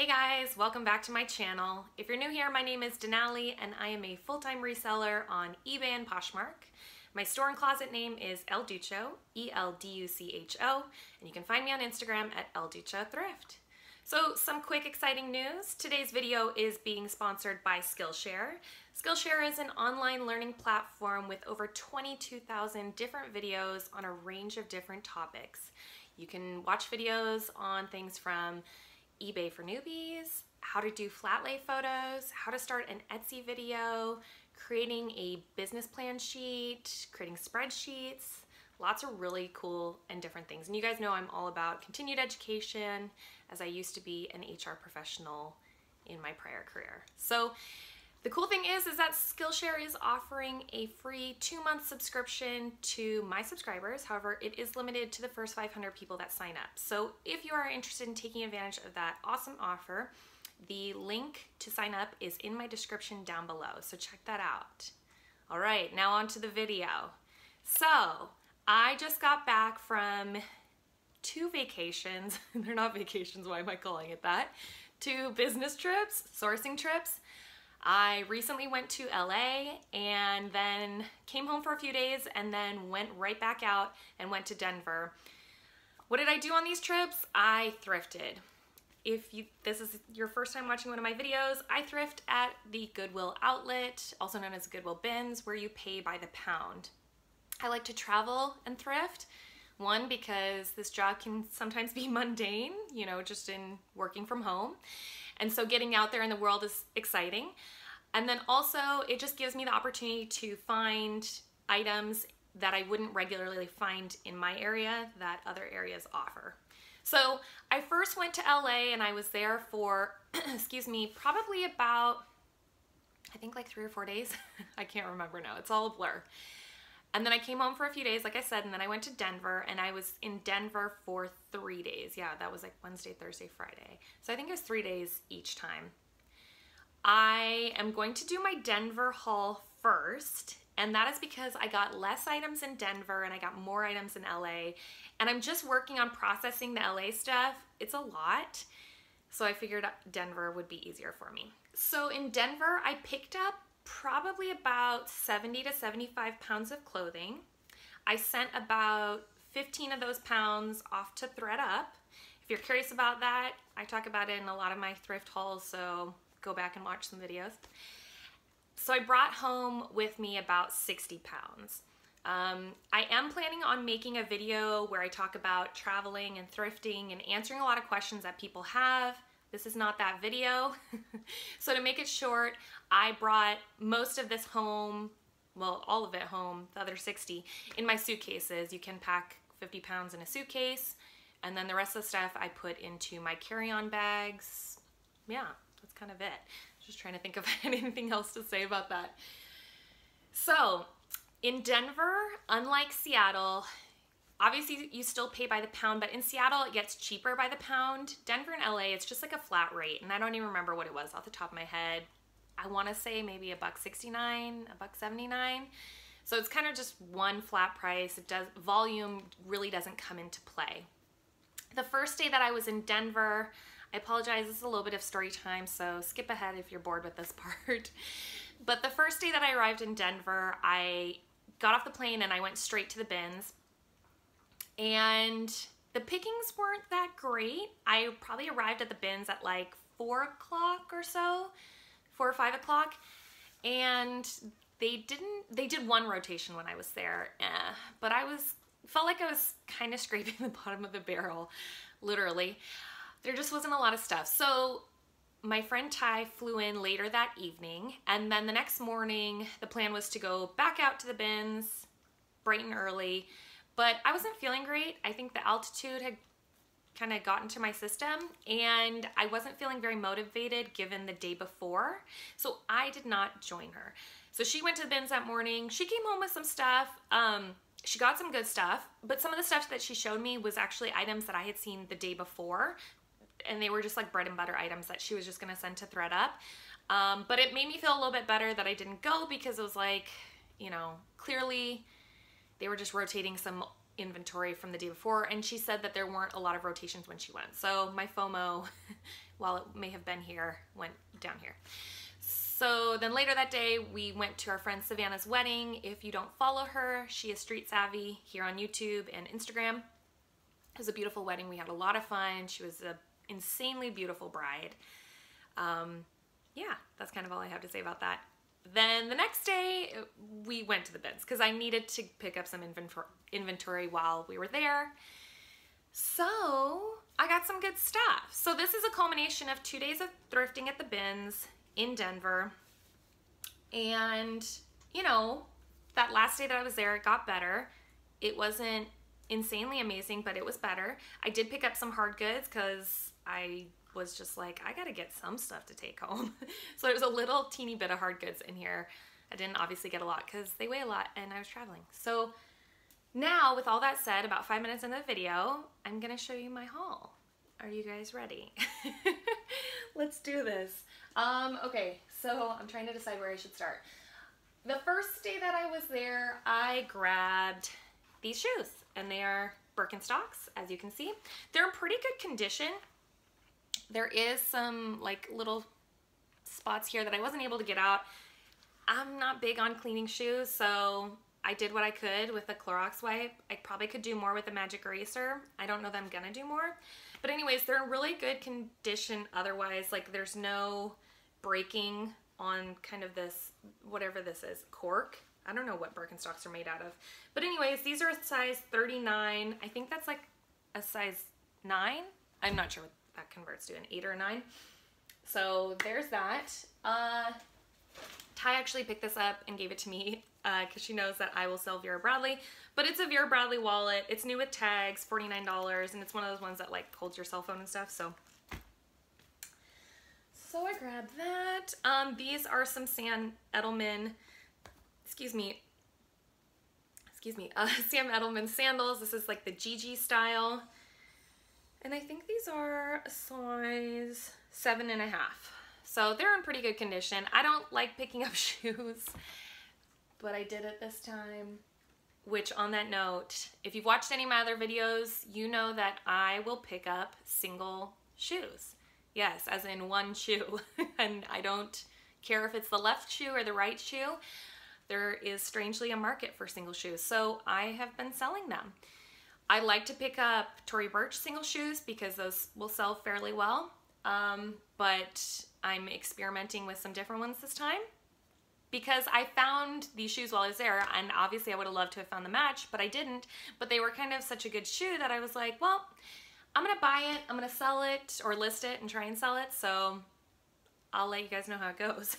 Hey guys, welcome back to my channel. If you're new here, my name is Denali and I am a full-time reseller on eBay and Poshmark. My store and closet name is Elducho, E-L-D-U-C-H-O, and you can find me on Instagram at Elduchothrift. So some quick exciting news. Today's video is being sponsored by Skillshare. Skillshare is an online learning platform with over 22,000 different videos on a range of different topics. You can watch videos on things from eBay for newbies, how to do flat lay photos, how to start an Etsy video, creating a business plan sheet, creating spreadsheets, lots of really cool and different things. And you guys know I'm all about continued education, as I used to be an HR professional in my prior career. So the cool thing is that Skillshare is offering a free 2-month subscription to my subscribers. However, it is limited to the first 500 people that sign up. So if you are interested in taking advantage of that awesome offer, the link to sign up is in my description down below. So check that out. All right, now on to the video. So I just got back from 2 vacations. They're not vacations, why am I calling it that? 2 business trips, sourcing trips. I recently went to LA and then came home for a few days and then went right back out and went to Denver. What did I do on these trips? I thrifted. If this is your first time watching one of my videos, I thrift at the Goodwill Outlet, also known as Goodwill Bins, where you pay by the pound. I like to travel and thrift. One, because this job can sometimes be mundane, you know, just in working from home. And so getting out there in the world is exciting. And then also it just gives me the opportunity to find items that I wouldn't regularly find in my area that other areas offer. So I first went to LA and I was there for, excuse me, probably about, I think like 3 or 4 days. I can't remember now, it's all a blur. And then I came home for a few days, like I said, and then I went to Denver, and I was in Denver for 3 days. Yeah, that was like Wednesday, Thursday, Friday. So I think it was 3 days each time. I am going to do my Denver haul first, and that is because I got less items in Denver and I got more items in LA, and I'm just working on processing the LA stuff. It's a lot, so I figured Denver would be easier for me. So in Denver, I picked up probably about 70 to 75 pounds of clothing. I sent about 15 of those pounds off to ThredUp. If you're curious about that, I talk about it in a lot of my thrift hauls, so go back and watch some videos. So I brought home with me about 60 pounds. I am planning on making a video where I talk about traveling and thrifting and answering a lot of questions that people have. This is not that video. So to make it short, I brought most of this home, well, all of it home, the other 60, in my suitcases. You can pack 50 pounds in a suitcase, and then the rest of the stuff I put into my carry-on bags. Yeah, that's kind of it. Just trying to think of anything else to say about that. So in Denver, unlike Seattle, obviously you still pay by the pound, but in Seattle it gets cheaper by the pound. Denver and LA, it's just like a flat rate, and I don't even remember what it was off the top of my head. I wanna say maybe $1.69, $1.79. So it's kind of just one flat price. It does, volume really doesn't come into play. The first day that I was in Denver, I apologize, this is a little bit of story time, so skip ahead if you're bored with this part. But the first day that I arrived in Denver, I got off the plane and I went straight to the bins. And the pickings weren't that great. I probably arrived at the bins at like 4 o'clock or so, 4 or 5 o'clock. And they did one rotation when I was there, but I felt like I was kind of scraping the bottom of the barrel, literally. There just wasn't a lot of stuff. So my friend Ty flew in later that evening, and then the next morning, the plan was to go back out to the bins, bright and early. But I wasn't feeling great. I think the altitude had kind of gotten to my system and I wasn't feeling very motivated given the day before. So I did not join her. So she went to the bins that morning. She came home with some stuff. She got some good stuff, but some of the stuff that she showed me was actually items that I had seen the day before. And they were just like bread and butter items that she was just gonna send to ThredUp. But it made me feel a little bit better that I didn't go because it was like, you know, clearly, they were just rotating some inventory from the day before, and she said that there weren't a lot of rotations when she went. So my FOMO, while it may have been here, went down here. So then later that day, we went to our friend Savannah's wedding. If you don't follow her, she is street savvy here on YouTube and Instagram. It was a beautiful wedding. We had a lot of fun. She was an insanely beautiful bride. Yeah, that's kind of all I have to say about that. Then the next day, we went to the bins because I needed to pick up some inventory while we were there. So I got some good stuff. So this is a culmination of 2 days of thrifting at the bins in Denver. And, you know, that last day that I was there, it got better. It wasn't insanely amazing, but it was better. I did pick up some hard goods because I was just like, I gotta get some stuff to take home. So there's a little teeny bit of hard goods in here. I didn't obviously get a lot because they weigh a lot and I was traveling. So now, with all that said, about 5 minutes into the video, I'm gonna show you my haul. Are you guys ready? Let's do this. Okay, so I'm trying to decide where I should start. The first day that I was there, I grabbed these shoes, and they are Birkenstocks, as you can see. They're in pretty good condition. There is some like little spots here that I wasn't able to get out. I'm not big on cleaning shoes, so I did what I could with a Clorox wipe. I probably could do more with a magic eraser. I don't know that I'm gonna do more. But anyways, they're in really good condition otherwise. Like, there's no breaking on kind of this, whatever this is, cork. I don't know what Birkenstocks are made out of. But anyways, these are a size 39. I think that's like a size 9. I'm not sure what that converts to, an 8 or a 9. So there's that. Ty actually picked this up and gave it to me because she knows that I will sell Vera Bradley, but it's a Vera Bradley wallet. It's new with tags, $49, and it's one of those ones that like holds your cell phone and stuff. So I grabbed that. These are some Sam Edelman, Sam Edelman sandals. This is like the Gigi style. And I think these are a size 7.5. So they're in pretty good condition. I don't like picking up shoes, but I did it this time. Which, on that note, if you've watched any of my other videos, you know that I will pick up single shoes. Yes, as in one shoe. And I don't care if it's the left shoe or the right shoe. There is strangely a market for single shoes. So I have been selling them. I like to pick up Tory Burch single shoes because those will sell fairly well, but I'm experimenting with some different ones this time because I found these shoes while I was there, and obviously I would have loved to have found the match, but I didn't. But they were kind of such a good shoe that I was like, well, I'm gonna buy it, I'm gonna sell it or list it and try and sell it, so I'll let you guys know how it goes.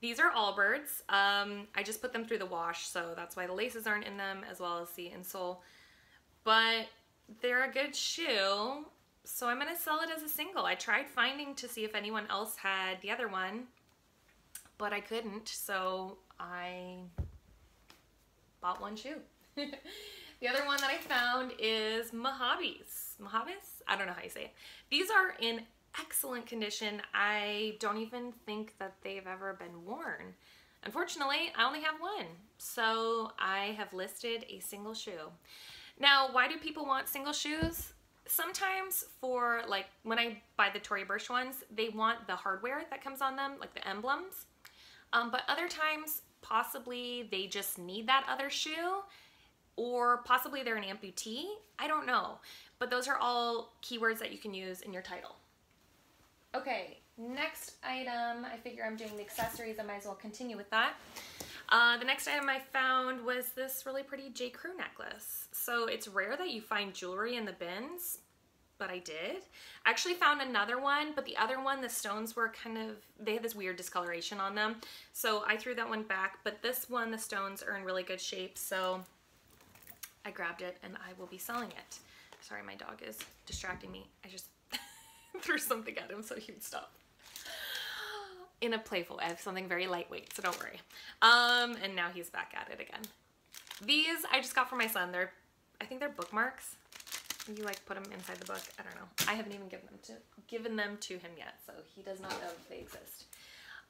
These are Allbirds. I just put them through the wash, so that's why the laces aren't in them as well as the insole. But they're a good shoe, so I'm gonna sell it as a single. I tried finding to see if anyone else had the other one, but I couldn't, so I bought one shoe. The other one that I found is Mahabis. Mahabis? I don't know how you say it. These are in excellent condition. I don't even think that they've ever been worn. Unfortunately, I only have one, so I have listed a single shoe. Now, why do people want single shoes? Sometimes for, like, when I buy the Tory Burch ones, they want the hardware that comes on them, like the emblems. But other times, possibly they just need that other shoe, or possibly they're an amputee. I don't know. But those are all keywords that you can use in your title. Okay, next item. I figure I'm doing the accessories. I might as well continue with that. The next item I found was this really pretty J.Crew necklace. So it's rare that you find jewelry in the bins, but I did. I actually found another one, but the other one, the stones were kind of, they had this weird discoloration on them. So I threw that one back, but this one, the stones are in really good shape. So I grabbed it and I will be selling it. Sorry, my dog is distracting me. I just threw something at him so he would stop. In a playful, I have something very lightweight, so don't worry. And now he's back at it again. These I just got for my son. They're, I think they're bookmarks. You like put them inside the book. I don't know. I haven't even given them to him yet, so he does not know that they exist.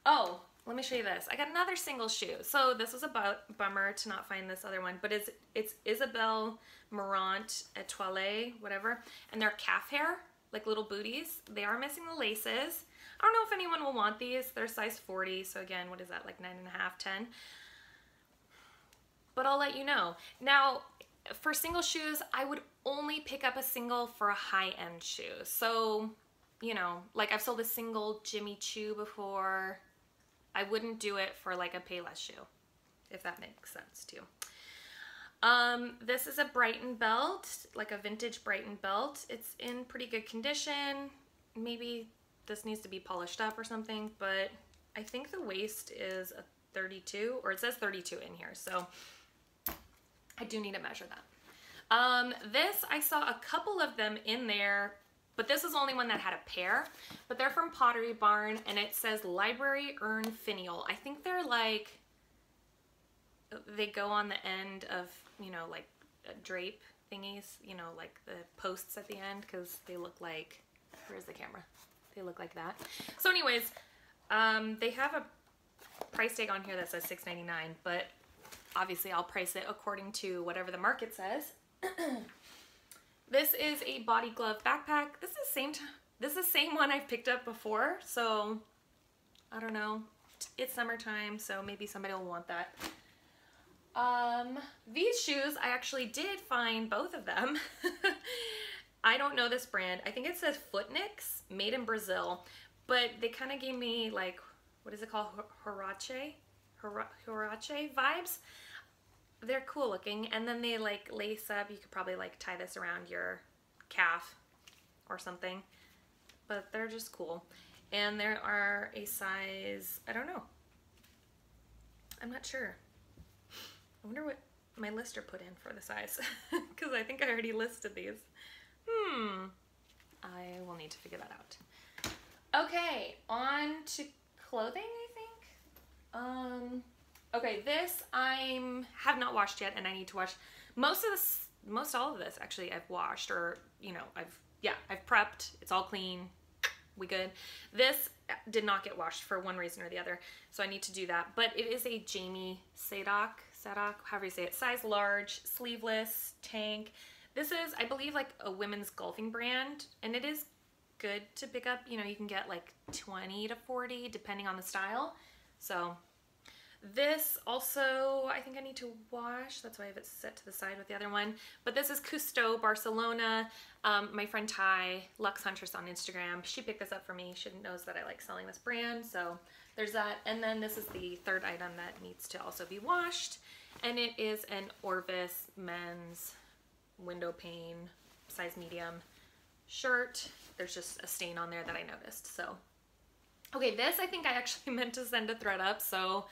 Oh, let me show you this. I got another single shoe. So this was a bummer to not find this other one, but it's Isabelle Marant Etoile, whatever, and they're calf hair, like little booties. They are missing the laces. I don't know if anyone will want these. They're size 40, so again, what is that, like 9.5, 10? But I'll let you know. Now, for single shoes, I would only pick up a single for a high-end shoe. So, you know, like I've sold a single Jimmy Choo before. I wouldn't do it for like a Payless shoe, if that makes sense too. This is a Brighton belt, like a vintage Brighton belt. It's in pretty good condition. Maybe this needs to be polished up or something, but I think the waist is a 32, or it says 32 in here, so I do need to measure that. This, I saw a couple of them in there, but this is the only one that had a pair, but they're from Pottery Barn, and it says Library Urn Finial. I think they're like, they go on the end of, you know, like drape thingies, you know, like the posts at the end, because they look like, where's the camera? They look like that. So anyways, they have a price tag on here that says $6.99, but obviously I'll price it according to whatever the market says. This is a body glove backpack. This is the same one I've picked up before, so I don't know. It's summertime, so maybe somebody will want that. These shoes, I actually did find both of them. I don't know this brand. I think it says Footnix, made in Brazil, but they kind of gave me like, what is it called? Huarache vibes. They're cool looking, and then they like lace up. You could probably like tie this around your calf or something, but they're just cool. And there are a size, I don't know, I'm not sure. I wonder what my lister put in for the size, because I think I already listed these. I will need to figure that out. Okay, on to clothing, I think. Okay, this I have not washed yet, and I need to wash. Most all of this actually I've washed, or, you know, I've prepped. It's all clean. We good. This did not get washed for one reason or the other, so I need to do that. But it is a Jamie Sadock, however you say it, size large, sleeveless, tank. This is, I believe, like a women's golfing brand, and it is good to pick up. You know, you can get like 20 to 40 depending on the style. So this also, I think I need to wash. That's why I have it set to the side with the other one. But this is Cousteau Barcelona. My friend Ty, Lux Huntress on Instagram, she picked this up for me. She knows that I like selling this brand, so there's that. And then this is the third item that needs to also be washed, and it is an Orvis men's window pane, size medium shirt. There's just a stain on there that I noticed, so. Okay, this I think I actually meant to send to ThredUp, so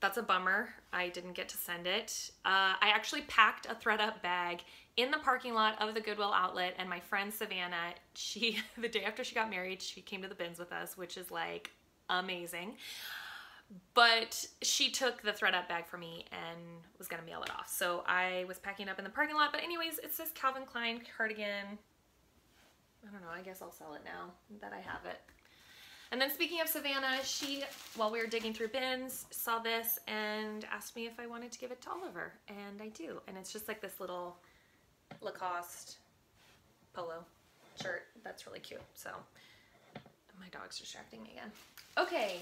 that's a bummer. I didn't get to send it. I actually packed a ThredUp bag in the parking lot of the Goodwill Outlet, and my friend Savannah, she, the day after she got married, she came to the bins with us, which is like amazing. But she took the ThredUp bag for me and was gonna mail it off. So I was packing up in the parking lot, but anyways, it says Calvin Klein cardigan. I don't know, I guess I'll sell it now that I have it. And then speaking of Savannah, she, while we were digging through bins, saw this and asked me if I wanted to give it to Oliver, and I do. And it's just like this little Lacoste polo shirt. That's really cute, so. My dog's distracting me again. Okay.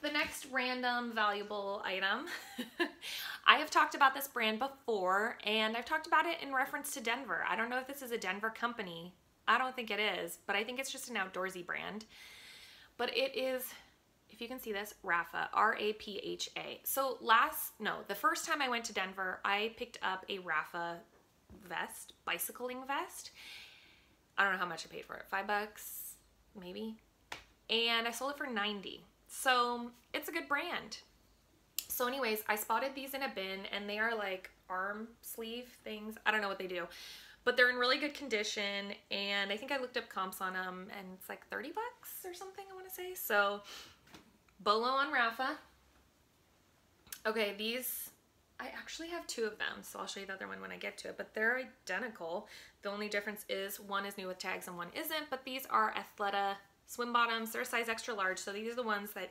The next random valuable item. I have talked about this brand before, and I've talked about it in reference to Denver. I don't know if this is a Denver company. I don't think it is, but I think it's just an outdoorsy brand. But it is, if you can see this, Rapha, R-A-P-H-A. So the first time I went to Denver, I picked up a Rapha vest, bicycling vest. I don't know how much I paid for it, $5, maybe. And I sold it for $90. So it's a good brand. So anyways, I spotted these in a bin, and they are like arm sleeve things. I don't know what they do, but they're in really good condition. And I think I looked up comps on them, and it's like $30 or something, I want to say. So Bolo on Rapha. Okay, these, I actually have two of them, so I'll show you the other one when I get to it, but they're identical. The only difference is one is new with tags and one isn't, but these are Athleta swim bottoms. They're a size extra large, so these are the ones that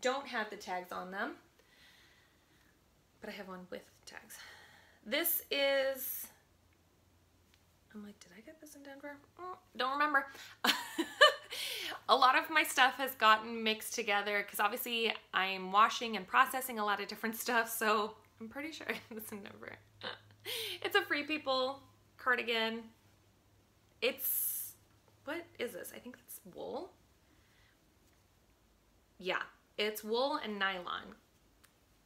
don't have the tags on them. But I have one with tags. This is, I'm like, did I get this in Denver? Oh, don't remember. A lot of my stuff has gotten mixed together because obviously I'm washing and processing a lot of different stuff, so I'm pretty sure I got this in Denver. It's a Free People cardigan. It's, what is this? I think it's wool. Yeah, it's wool and nylon.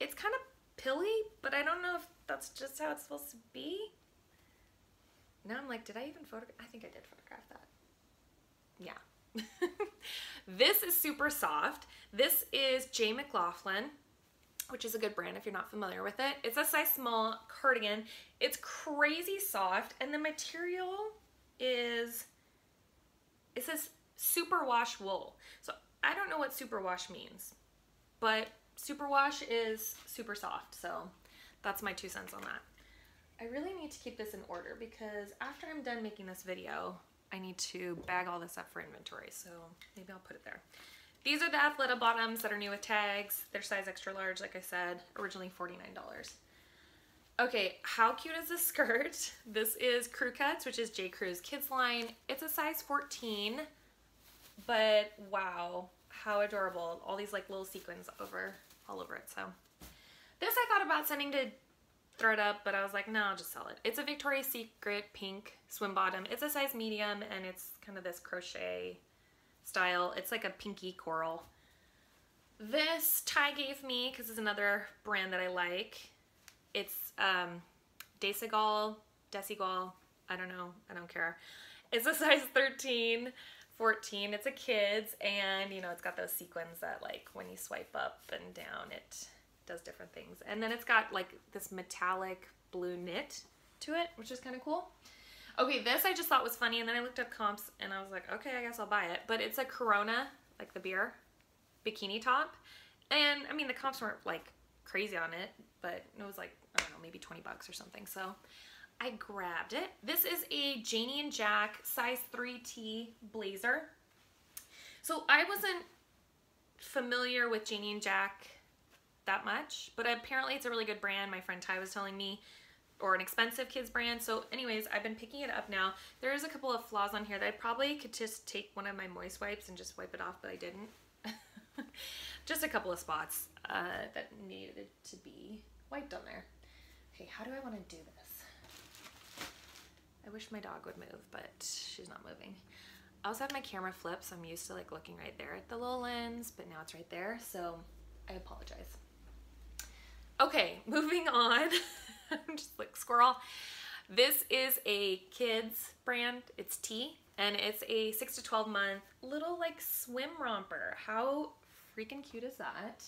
It's kind of pilly, but I don't know if that's just how it's supposed to be. Now I'm like, did I even photograph? I think I did photograph that. Yeah. This is super soft. This is J. McLaughlin, which is a good brand if you're not familiar with it. It's a size small cardigan. It's crazy soft, and the material is, it says superwash wool. So I don't know what superwash means, but superwash is super soft. So that's my 2 cents on that. I really need to keep this in order because after I'm done making this video, I need to bag all this up for inventory. So maybe I'll put it there. These are the Athleta bottoms that are new with tags. They're size extra large, like I said, originally $49. Okay, how cute is this skirt? This is Crew Cuts, which is J.Crew's kids line. It's a size 14, but wow, how adorable. All these like little sequins over, all over it. So this I thought about sending to ThredUp, but I was like, no, I'll just sell it. It's a Victoria's Secret pink swim bottom. It's a size medium, and it's kind of this crochet style. It's like a pinky coral. This Ty gave me because it's another brand that I like. It's Desigual, I don't know, I don't care. It's a size 13, 14. It's a kid's, and you know, it's got those sequins that like when you swipe up and down, it does different things. And then it's got like this metallic blue knit to it, which is kind of cool. Okay, this I just thought was funny, and then I looked up comps and I was like, okay, I guess I'll buy it. But it's a Corona, like the beer, bikini top. And I mean, the comps weren't like crazy on it, but it was like, I don't know, maybe 20 bucks or something. So I grabbed it. This is a Janie and Jack size 3T blazer. So I wasn't familiar with Janie and Jack that much, but apparently it's a really good brand. My friend Ty was telling me, or an expensive kids brand. So anyways, I've been picking it up now. There is a couple of flaws on here that I probably could just take one of my moist wipes and just wipe it off, but I didn't. Just a couple of spots that needed to be wiped on there. Okay, how do I want to do this? I wish my dog would move, but she's not moving. I also have my camera flipped, so I'm used to like looking right there at the little lens, but now it's right there, so I apologize. Okay, moving on. I'm just like squirrel. This is a kids brand. It's T, and it's a 6 to 12 month little like swim romper. How freaking cute is that?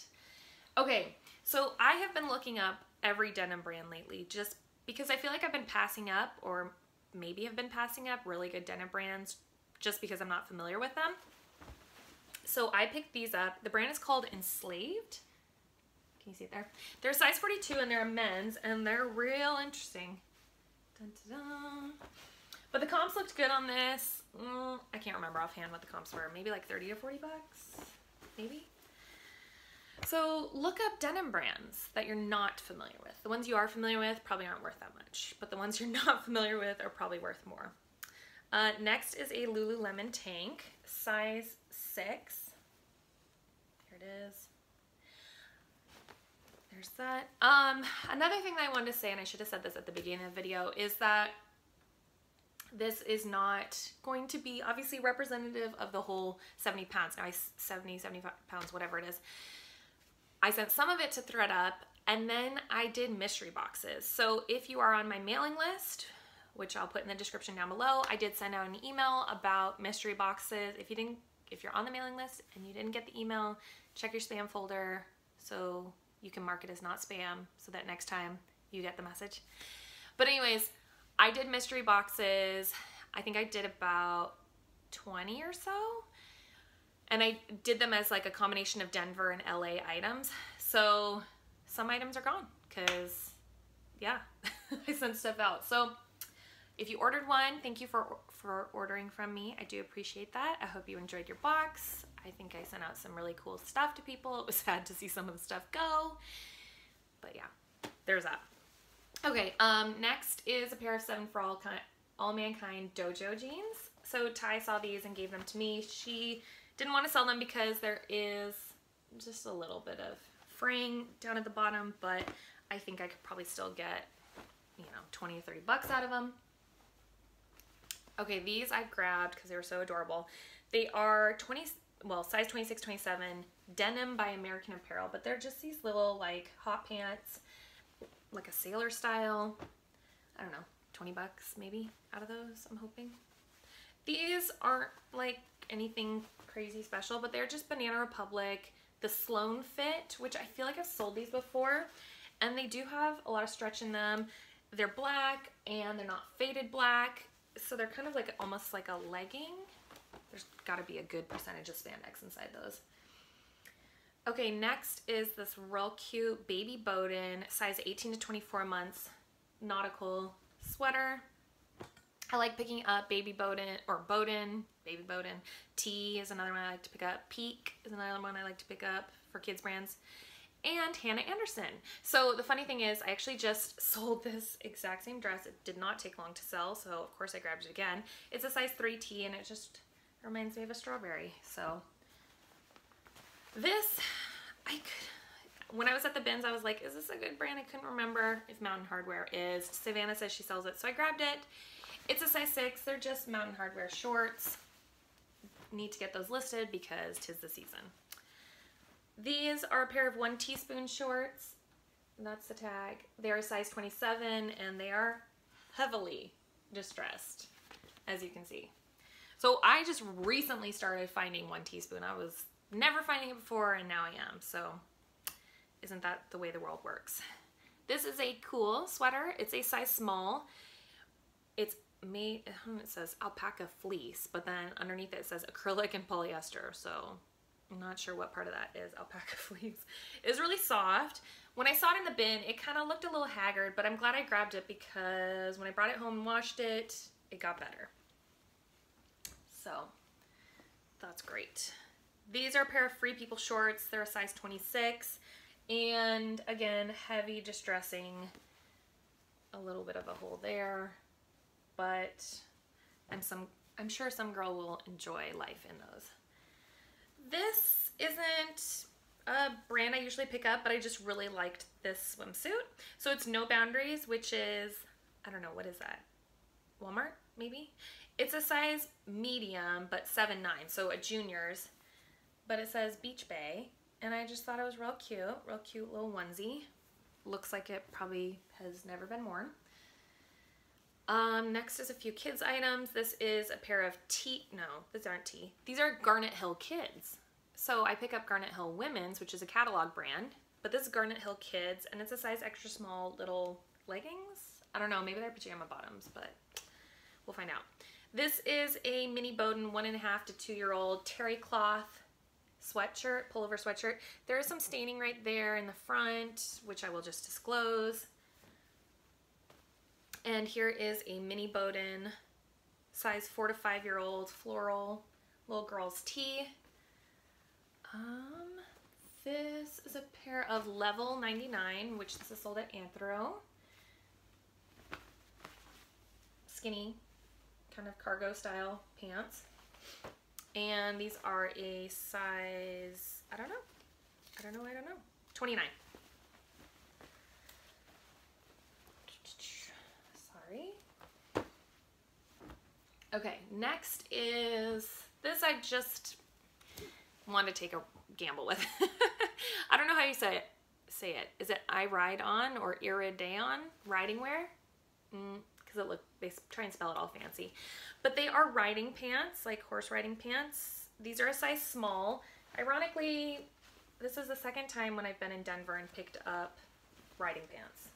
Okay, so I have been looking up every denim brand lately just because I feel like I've been passing up, or maybe have been passing up really good denim brands just because I'm not familiar with them. So I picked these up. The brand is called Enslaved. Can you see it there? They're size 42 and they're a men's, and they're real interesting. Dun, dun, dun. But the comps looked good on this. I can't remember offhand what the comps were. Maybe like 30 to 40 bucks, maybe. So look up denim brands that you're not familiar with. The ones you are familiar with probably aren't worth that much, but the ones you're not familiar with are probably worth more. Next is a Lululemon tank, size 6. Here it is. There's that. Another thing that I wanted to say, and I should have said this at the beginning of the video, is that this is not going to be obviously representative of the whole 70 pounds. Now, 70, 75 pounds, whatever it is. I sent some of it to ThredUp, and then I did mystery boxes. So if you are on my mailing list, which I'll put in the description down below, I did send out an email about mystery boxes. If you didn't, if you're on the mailing list and you didn't get the email, check your spam folder. So you can mark it as not spam so that next time you get the message. But anyways, I did mystery boxes. I think I did about 20 or so. And I did them as like a combination of Denver and LA items. So some items are gone because yeah, I sent stuff out. So if you ordered one, thank you for for ordering from me. I do appreciate that. I hope you enjoyed your box. I think I sent out some really cool stuff to people. It was sad to see some of the stuff go, but yeah, there's that. Okay, next is a pair of Seven for All Mankind Dojo jeans. So Ty saw these and gave them to me. She didn't want to sell them because there is just a little bit of fraying down at the bottom, but I think I could probably still get, you know, 20 or 30 bucks out of them. Okay, these I grabbed because they were so adorable. They are size 26, 27, denim by American Apparel, but they're just these little like hot pants, like a sailor style. I don't know, 20 bucks maybe out of those, I'm hoping. These aren't like anything crazy special, but they're just Banana Republic, the Sloan fit, which I feel like I've sold these before, and they do have a lot of stretch in them. They're black and they're not faded black, so they're kind of like almost like a legging. There's got to be a good percentage of spandex inside those. Okay, next is this real cute Baby Boden size 18 to 24 months nautical sweater. I like picking up Baby Boden. T is another one I like to pick up. Peak is another one I like to pick up for kids brands. And Hannah Anderson. So the funny thing is I actually just sold this exact same dress. It did not take long to sell, so of course I grabbed it again. It's a size 3T and it just reminds me of a strawberry. So this, when I was at the bins I was like, is this a good brand? I couldn't remember if Mountain Hardware is. Savannah says she sells it, so I grabbed it. It's a size 6. They're just Mountain Hardware shorts. Need to get those listed because 'tis the season. These are a pair of One Teaspoon shorts, and that's the tag. They are size 27 and they are heavily distressed, as you can see. So I just recently started finding One Teaspoon. I was never finding it before and now I am, so isn't that the way the world works? This is a cool sweater. It's a size small. It's made, it says alpaca fleece, but then underneath it says acrylic and polyester, so I'm not sure what part of that is alpaca fleece. It's really soft. When I saw it in the bin, it kind of looked a little haggard, but I'm glad I grabbed it because when I brought it home and washed it, it got better. So that's great. These are a pair of Free People shorts. They're a size 26 and again, heavy distressing. A little bit of a hole there, but I'm sure some girl will enjoy life in those. This isn't a brand I usually pick up, but I just really liked this swimsuit. So it's No Boundaries, which is, I don't know, what is that? Walmart, maybe? It's a size medium, but 7'9", so a junior's, but it says Beach Bay, and I just thought it was real cute little onesie. Looks like it probably has never been worn. Next is a few kids items. This is a pair of these aren't tea. These are Garnet Hill Kids. So I pick up Garnet Hill Women's, which is a catalog brand, but this is Garnet Hill Kids and it's a size extra small little leggings. I don't know, maybe they're pajama bottoms, but we'll find out. This is a mini Boden 1.5- to 2-year-old terry cloth sweatshirt, pullover sweatshirt. There is some staining right there in the front, which I will just disclose. And here is a mini Boden size 4- to 5-year-old floral little girl's tee. This is a pair of Level 99, which this is sold at Anthro. Skinny, kind of cargo style pants. And these are a size, I don't know, 29. Okay, next is this. I just want to take a gamble with. I don't know how you say it. Is it I Ride On or Irideon riding wear? Because they try and spell it all fancy, but they are riding pants, like horse riding pants. These are a size small. Ironically, this is the second time when I've been in Denver and picked up riding pants,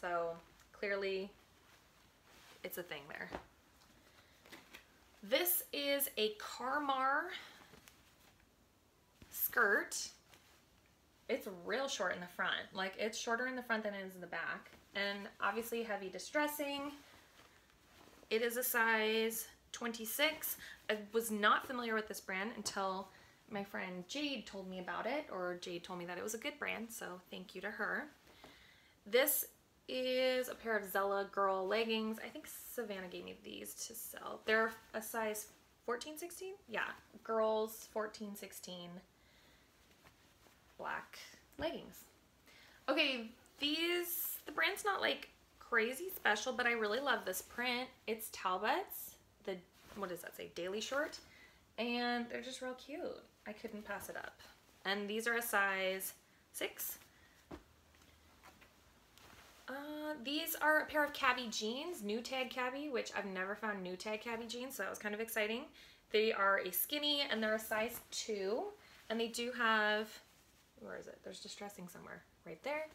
so clearly it's a thing there. This is a Carmar skirt. It's real short in the front. Like, it's shorter in the front than it is in the back. And obviously heavy distressing. It is a size 26. I was not familiar with this brand until my friend Jade told me about it, or Jade told me that it was a good brand, so thank you to her. This is a pair of Zella girl leggings. I think Savannah gave me these to sell. They're a size 14, 16? Yeah, girls 14, 16 black leggings. Okay, these, the brand's not like crazy special, but I really love this print. It's Talbot's, the, what does that say, Daily Short, and they're just real cute. I couldn't pass it up. And these are a size 6. These are a pair of Cabbie jeans, New Tag Cabbie, which I've never found New Tag Cabbie jeans, so that was kind of exciting. They are a skinny and they're a size 2, and they do have, where is it? There's distressing somewhere, right there.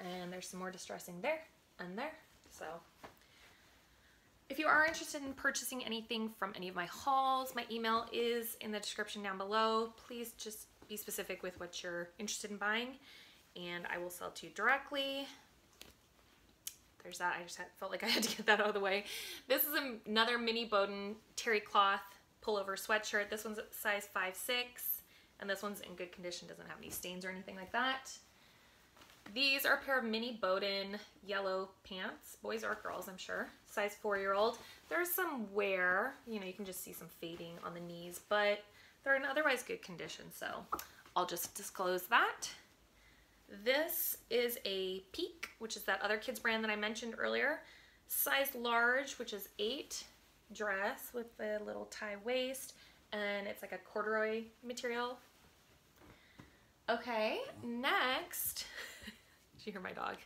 And there's some more distressing there and there. So if you are interested in purchasing anything from any of my hauls, my email is in the description down below. Please just be specific with what you're interested in buying and I will sell to you directly. There's that. I just felt like I had to get that out of the way. This is another mini Boden terry cloth pullover sweatshirt. This one's size 5/6 and this one's in good condition, doesn't have any stains or anything like that. These are a pair of mini Boden yellow pants, boys or girls, I'm sure, size 4-year-old. There's some wear, you know, you can just see some fading on the knees, but they're in otherwise good condition, so I'll just disclose that. This is a Peak, which is that other kids brand that I mentioned earlier, size large, which is 8, dress with a little tie waist, and it's like a corduroy material. Okay, next, did you hear my dog?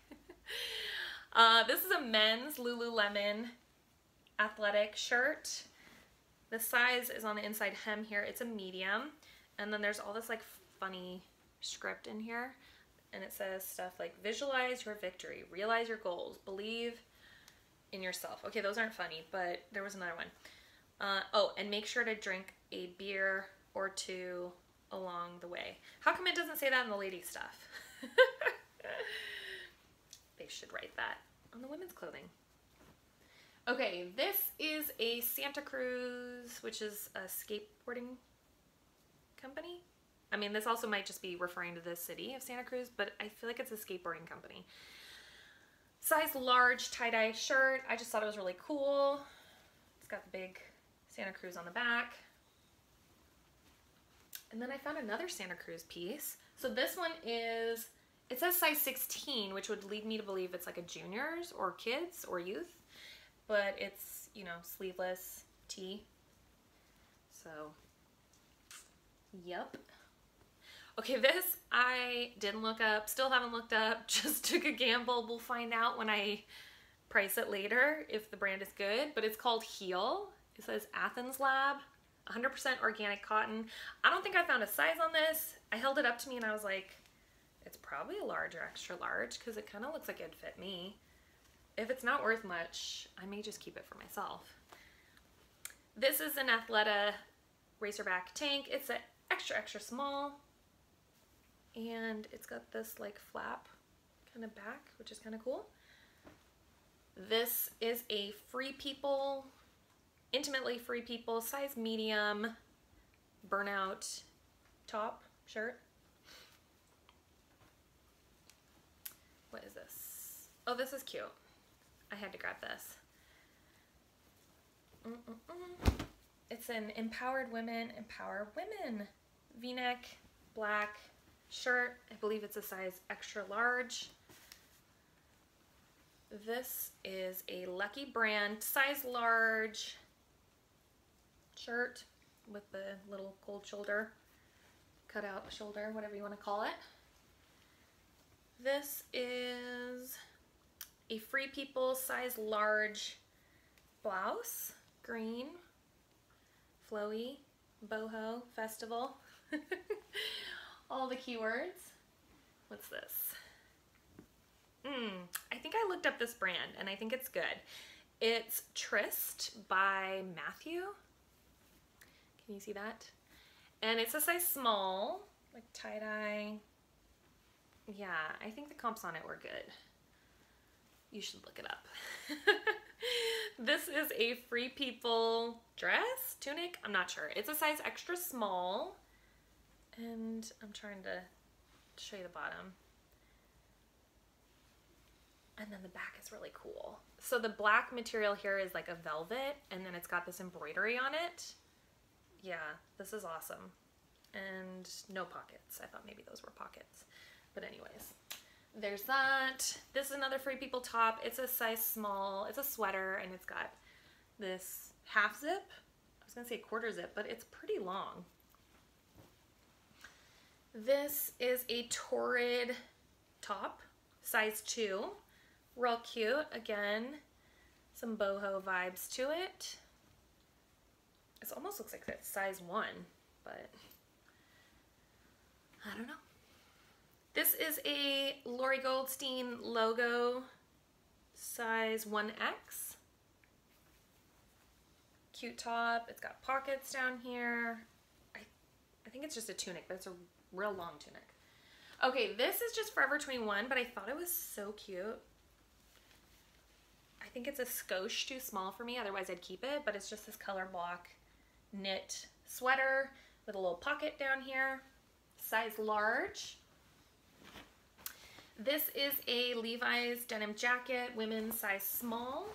This is a men's Lululemon athletic shirt. The size is on the inside hem here, it's a medium, and then there's all this like funny script in here, and it says stuff like visualize your victory, realize your goals, believe in yourself. Okay, those aren't funny, but there was another one. Oh, and make sure to drink a beer or two along the way. How come it doesn't say that in the lady stuff? They should write that on the women's clothing. Okay, this is a Santa Cruz, which is a skateboarding company. I mean, this also might just be referring to the city of Santa Cruz, but I feel like it's a skateboarding company. Size large tie-dye shirt. I just thought it was really cool. It's got the big Santa Cruz on the back. And then I found another Santa Cruz piece. So this one is, it says size 16, which would lead me to believe it's like a juniors or kids or youth, but it's, you know, sleeveless tee. So, yep. Okay, this I didn't look up, still haven't looked up, just took a gamble. We'll find out when I price it later if the brand is good, but it's called Heel. It says Athens Lab, 100% organic cotton. I don't think I found a size on this. I held it up to me and I was like, it's probably a large or extra large because it kind of looks like it'd fit me. If it's not worth much, I may just keep it for myself. This is an Athleta racerback tank. It's an extra, extra small. And it's got this like flap kind of back, which is kind of cool. This is a Free People, Intimately Free People, size medium, burnout top shirt. What is this? Oh, this is cute. I had to grab this. It's an Empower Women v-neck black shirt. I believe it's a size extra large. This is a Lucky brand, size large shirt with the little cold shoulder, cutout shoulder, whatever you want to call it. This is a Free People size large blouse, green, flowy, boho, festival, all the keywords. What's this? I think I looked up this brand and I think it's good. It's Trist by Matthew. Can you see that? And it's a size small, like tie-dye. Yeah, I think the comps on it were good. You should look it up. This is a Free People dress, tunic, I'm not sure. It's a size extra small. And I'm trying to show you the bottom. And then the back is really cool. So the black material here is like a velvet, and then it's got this embroidery on it. Yeah, this is awesome. And no pockets. I thought maybe those were pockets. But anyways, there's that. This is another Free People top. It's a size small. It's a sweater, and it's got this half zip. I was gonna say quarter zip, but it's pretty long. This is a Torrid top, size 2. Real cute. Again, some boho vibes to it. It almost looks like that's size 1, but I don't know. This is a Lori Goldstein logo, size 1X. Cute top. It's got pockets down here. I think it's just a tunic, but it's a real long tunic. Okay, this is just Forever 21, but I thought it was so cute. I think it's a skosh too small for me, otherwise I'd keep it, but it's just this color block knit sweater with a little pocket down here, size large. This is a Levi's denim jacket, women's size small,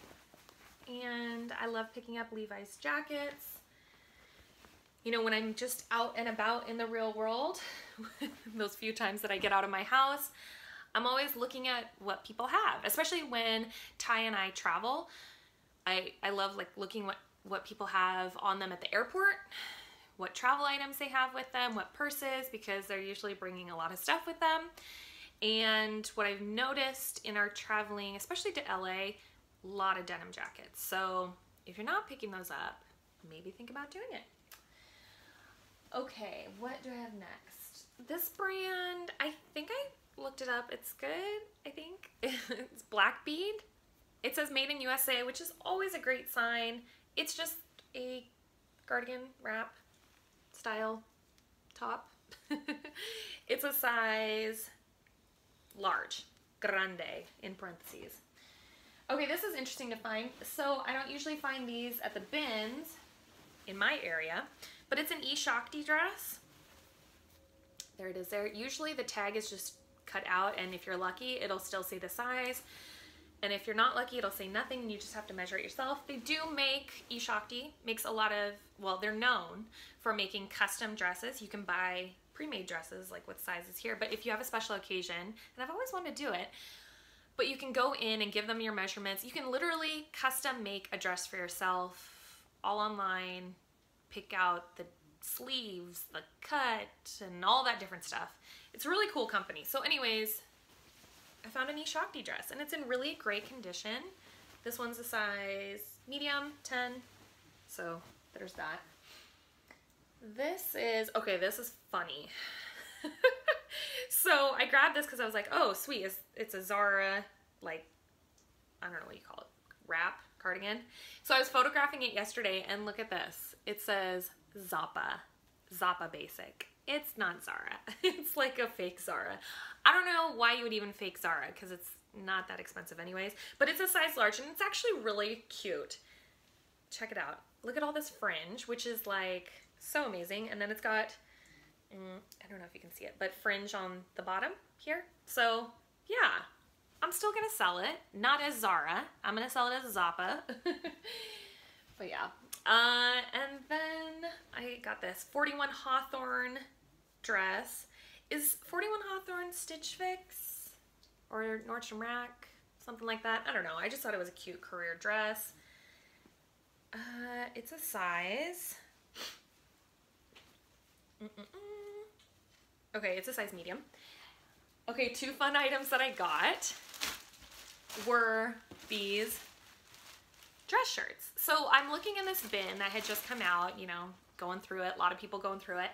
and I love picking up Levi's jackets. You know, when I'm just out and about in the real world, those few times that I get out of my house, I'm always looking at what people have, especially when Ty and I travel. I love like looking what people have on them at the airport, what travel items they have with them, what purses, because they're usually bringing a lot of stuff with them. And what I've noticed in our traveling, especially to LA, a lot of denim jackets. So if you're not picking those up, maybe think about doing it. Okay, what do I have next? This brand, I think I looked it up. It's good, I think. It's Black Bead. It says Made in USA, which is always a great sign. It's just a cardigan wrap style top. It's a size large, grande in parentheses. Okay, this is interesting to find. So I don't usually find these at the bins in my area. But it's an e-Shakti dress. There it is there. Usually the tag is just cut out, and if you're lucky, it'll still say the size. And if you're not lucky, it'll say nothing, and you just have to measure it yourself. They do make, e-Shakti makes a lot of, well, they're known for making custom dresses. You can buy pre-made dresses, like with sizes here, but if you have a special occasion, and I've always wanted to do it, but you can go in and give them your measurements. You can literally custom make a dress for yourself, all online. Pick out the sleeves, the cut, and all that different stuff. It's a really cool company. So anyways, I found an e-Shakti dress, and it's in really great condition. This one's a size medium, 10, so there's that. This is, okay, this is funny. So I grabbed this because I was like, oh, sweet, it's a Zara, like, I don't know what you call it, wrap cardigan. So I was photographing it yesterday, and look at this. It says Zappa Basic. It's not Zara. It's like a fake Zara. I don't know why you would even fake Zara, because it's not that expensive anyways, but it's a size large, and it's actually really cute. Check it out. Look at all this fringe, which is like so amazing, and then it's got, I don't know if you can see it, but fringe on the bottom here. So yeah, I'm still gonna sell it, not as Zara. I'm gonna sell it as Zappa. But yeah. And then I got this 41 Hawthorne dress. Is 41 Hawthorne Stitch Fix or Nordstrom Rack, something like that? I don't know. I just thought it was a cute career dress. It's a size. Okay, it's a size medium. Okay, two fun items that I got were these dress shirts. So I'm looking in this bin that had just come out, you know, going through it, a lot of people going through it,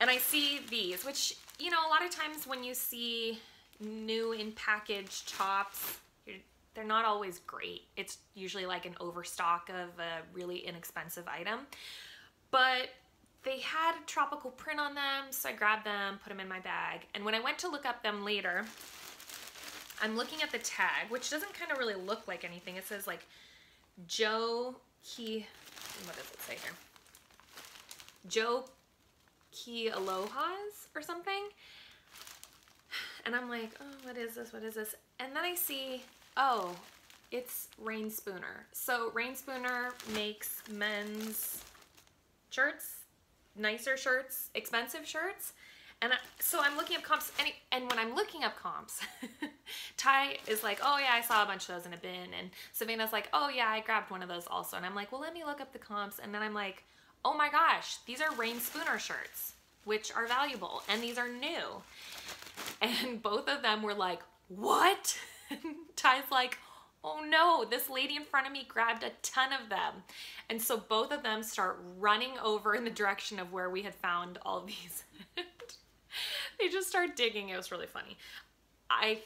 and I see these, which, you know, a lot of times when you see new in package tops, they're not always great. It's usually like an overstock of a really inexpensive item, but they had a tropical print on them, so I grabbed them, put them in my bag, and when I went to look up them later, I'm looking at the tag, which doesn't kind of really look like anything. It says like what does it say here? Joe Key Aloha's or something. And I'm like, oh, what is this? What is this? And then I see, oh, it's Rain Spooner. So Rain Spooner makes men's shirts, nicer shirts, expensive shirts. And so I'm looking up comps, and when I'm looking up comps, Ty is like, oh yeah, I saw a bunch of those in a bin. And Savannah's like, oh yeah, I grabbed one of those also. And I'm like, well, let me look up the comps. And then I'm like, oh my gosh, these are Rain Spooner shirts, which are valuable, and these are new. And both of them were like, what? And Ty's like, oh no, this lady in front of me grabbed a ton of them. And so both of them start running over in the direction of where we had found all these. They just start digging. It was really funny. I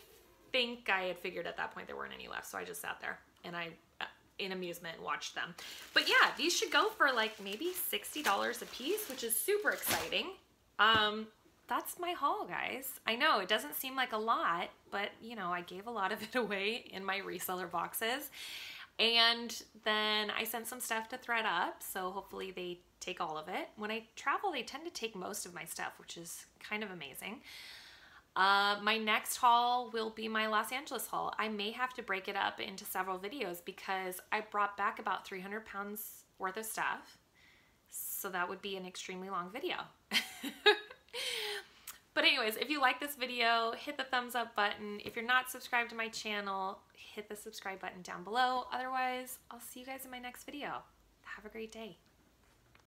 think I had figured at that point there weren't any left, so I just sat there and I, in amusement, watched them. But yeah, these should go for like maybe $60 a piece, which is super exciting. That's my haul, guys. I know it doesn't seem like a lot, but you know, I gave a lot of it away in my reseller boxes. And then I sent some stuff to ThredUp, so hopefully they take all of it. When I travel, they tend to take most of my stuff, which is kind of amazing. My next haul will be my Los Angeles haul. I may have to break it up into several videos because I brought back about 300 pounds worth of stuff. So that would be an extremely long video. But anyways, if you like this video, hit the thumbs up button. If you're not subscribed to my channel, hit the subscribe button down below. Otherwise, I'll see you guys in my next video. Have a great day.